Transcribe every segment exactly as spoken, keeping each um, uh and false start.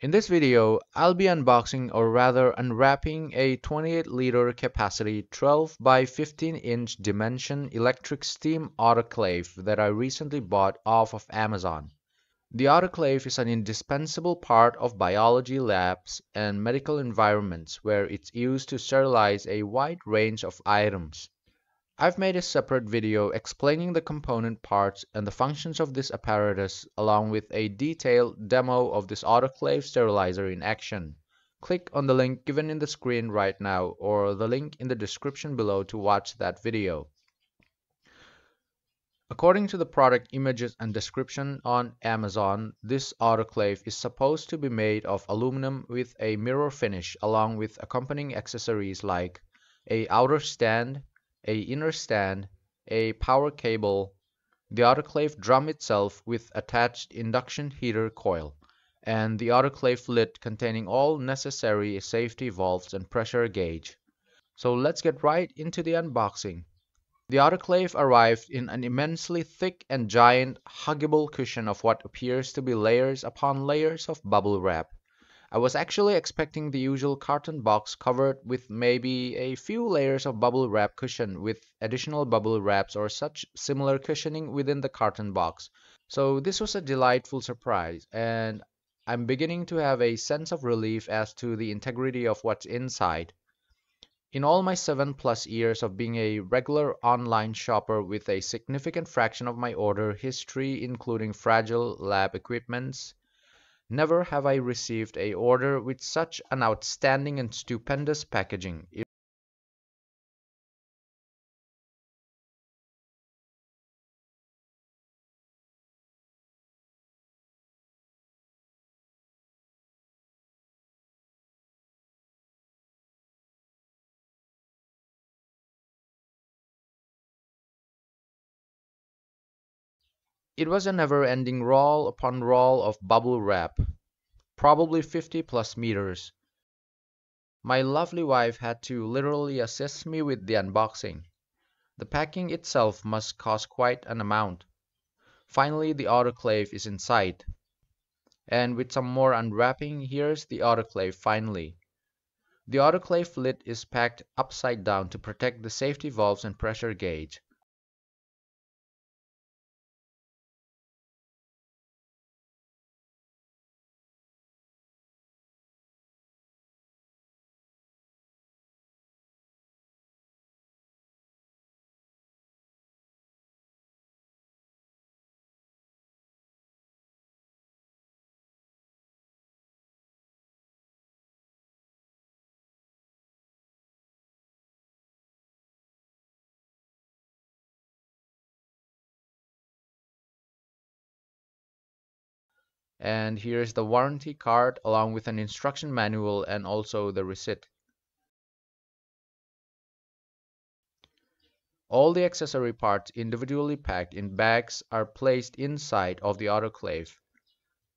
In this video, I'll be unboxing or rather unwrapping a twenty-eight liter capacity twelve by fifteen inch dimension electric steam autoclave that I recently bought off of Amazon. The autoclave is an indispensable part of biology labs and medical environments where it's used to sterilize a wide range of items. I've made a separate video explaining the component parts and the functions of this apparatus along with a detailed demo of this autoclave sterilizer in action. Click on the link given in the screen right now or the link in the description below to watch that video. According to the product images and description on Amazon, this autoclave is supposed to be made of aluminum with a mirror finish along with accompanying accessories like an outer stand, an inner stand, a power cable, the autoclave drum itself with attached induction heater coil, and the autoclave lid containing all necessary safety valves and pressure gauge. So let's get right into the unboxing. The autoclave arrived in an immensely thick and giant huggable cushion of what appears to be layers upon layers of bubble wrap. I was actually expecting the usual carton box covered with maybe a few layers of bubble wrap cushion with additional bubble wraps or such similar cushioning within the carton box. So this was a delightful surprise, and I'm beginning to have a sense of relief as to the integrity of what's inside. In all my seven plus years of being a regular online shopper with a significant fraction of my order history including fragile lab equipments, never have I received an order with such an outstanding and stupendous packaging. It It was a never-ending roll upon roll of bubble wrap, probably fifty plus meters. My lovely wife had to literally assist me with the unboxing. The packing itself must cost quite an amount. Finally, the autoclave is in sight. And with some more unwrapping, here's the autoclave finally. The autoclave lid is packed upside down to protect the safety valves and pressure gauge. And here's the warranty card along with an instruction manual and also the receipt. All the accessory parts individually packed in bags are placed inside of the autoclave.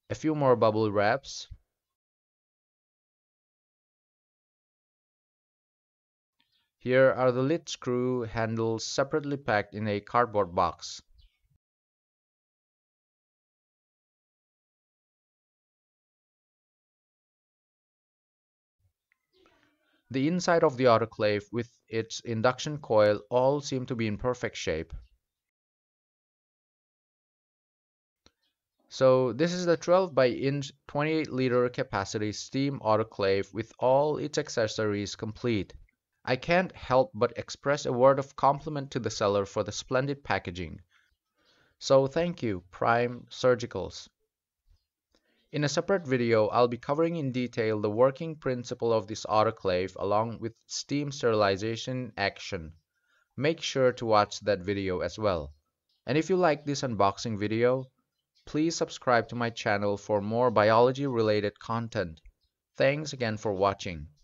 A few more bubble wraps. Here are the lid screw handles separately packed in a cardboard box. The inside of the autoclave with its induction coil all seem to be in perfect shape. So this is the twelve by inch twenty-eight liter capacity steam autoclave with all its accessories complete. I can't help but express a word of compliment to the seller for the splendid packaging. So thank you, Prime Surgicals. In a separate video, I'll be covering in detail the working principle of this autoclave along with steam sterilization action. Make sure to watch that video as well. And if you like this unboxing video, please subscribe to my channel for more biology related content. Thanks again for watching.